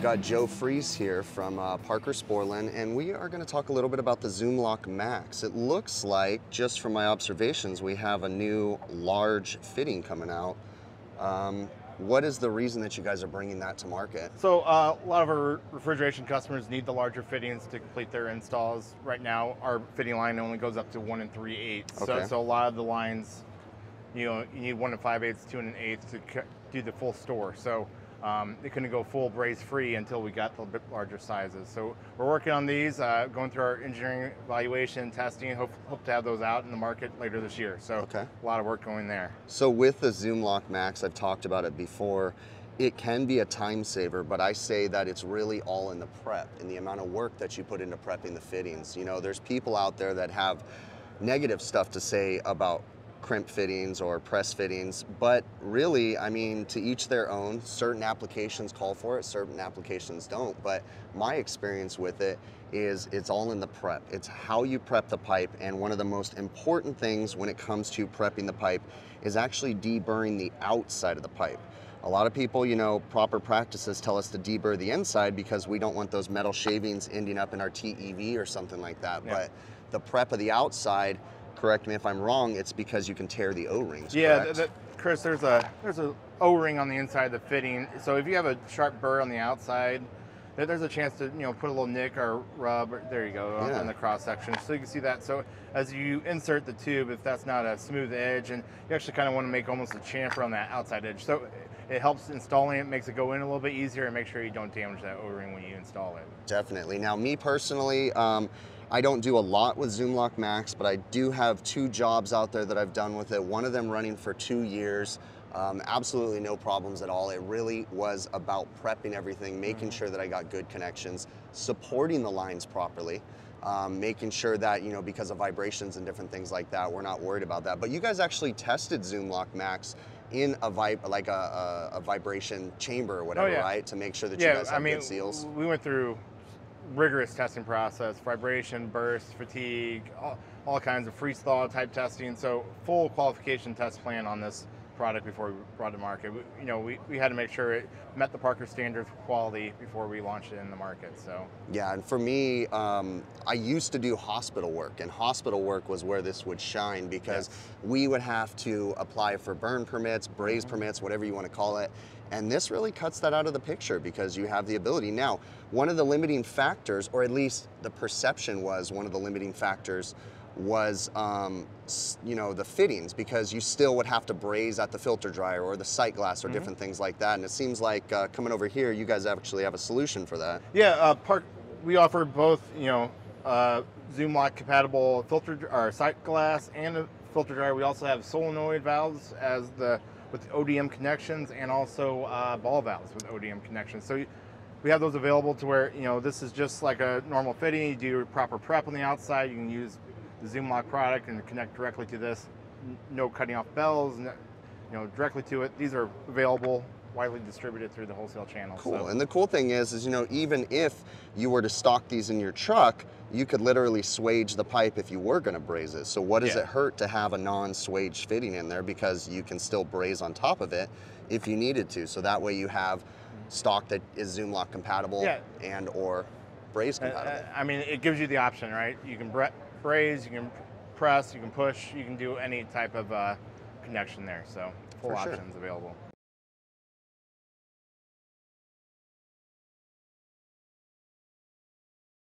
Got Joe Fries here from Parker Sporlan, and we are going to talk a little bit about the Zoomlock Max. It looks like, just from my observations, we have a new large fitting coming out. What is the reason that you guys are bringing that to market? So a lot of our refrigeration customers need the larger fittings to complete their installs. Right now, our fitting line only goes up to 1 3/8. Okay. So a lot of the lines, you know, you need 1 5/8, 2 1/8 to do the full store. So they couldn't go full braze free until we got the bit larger sizes. So we're working on these, going through our engineering evaluation, testing, hope to have those out in the market later this year. So a lot of work going there. So with the Zoomlock Max, I've talked about it before, it can be a time saver, but I say that it's really all in the prep and the amount of work that you put into prepping the fittings. You know, there's people out there that have negative stuff to say about crimp fittings or press fittings, but really, I mean, to each their own. Certain applications call for it, certain applications don't, but my experience with it is it's all in the prep. It's how you prep the pipe, and one of the most important things when it comes to prepping the pipe is actually deburring the outside of the pipe. A lot of people, you know, proper practices tell us to deburr the inside because we don't want those metal shavings ending up in our TEV or something like that, but the prep of the outside, correct me if I'm wrong, it's because you can tear the O-rings, correct? Yeah, Chris, there's a O-ring on the inside of the fitting. So if you have a sharp burr on the outside, there's a chance to, you know, put a little nick or rub, or, there you go, on the cross section. So you can see that. So as you insert the tube, if that's not a smooth edge, and you actually kind of want to make almost a chamfer on that outside edge. So it helps installing it, makes it go in a little bit easier, and make sure you don't damage that O-ring when you install it. Definitely. Now, me personally, I don't do a lot with Zoomlock Max, but I do have 2 jobs out there that I've done with it. One of them running for 2 years, absolutely no problems at all. It really was about prepping everything, making sure that I got good connections, supporting the lines properly, making sure that, you know, because of vibrations and different things like that, we're not worried about that. But you guys actually tested Zoomlock Max in a vibration chamber or whatever, right? To make sure that you guys have good seals. We went through rigorous testing process, vibration, burst, fatigue, all kinds of freeze thaw type testing. So full qualification test plan on this product before we brought it to market. You know, we had to make sure it met the Parker standards for quality before we launched it in the market, so. Yeah, and for me, I used to do hospital work, and hospital work was where this would shine because we would have to apply for burn permits, braze permits, whatever you want to call it, and this really cuts that out of the picture because you have the ability. Now, one of the limiting factors, or at least the perception was one of the limiting factors, was you know, the fittings, because you still would have to braze at the filter dryer or the sight glass or different things like that. And it seems like coming over here, you guys actually have a solution for that. Yeah, we offer both, you know, Zoomlock compatible filter or sight glass and a filter dryer. We also have solenoid valves as with ODM connections, and also ball valves with ODM connections. So we have those available to where, you know, this is just like a normal fitting. You do your proper prep on the outside. You can use the Zoomlock product and connect directly to this. No cutting off bells, no, you know, directly to it. These are available, widely distributed through the wholesale channel. Cool, so. And the cool thing is, you know, even if you were to stock these in your truck, you could literally swage the pipe if you were gonna braze it. So what does it hurt to have a non-swage fitting in there, because you can still braze on top of it if you needed to. So that way you have stock that is Zoomlock compatible and or braze compatible. I mean, it gives you the option, right? You can braze, you can press, you can push, you can do any type of connection there. So full options available.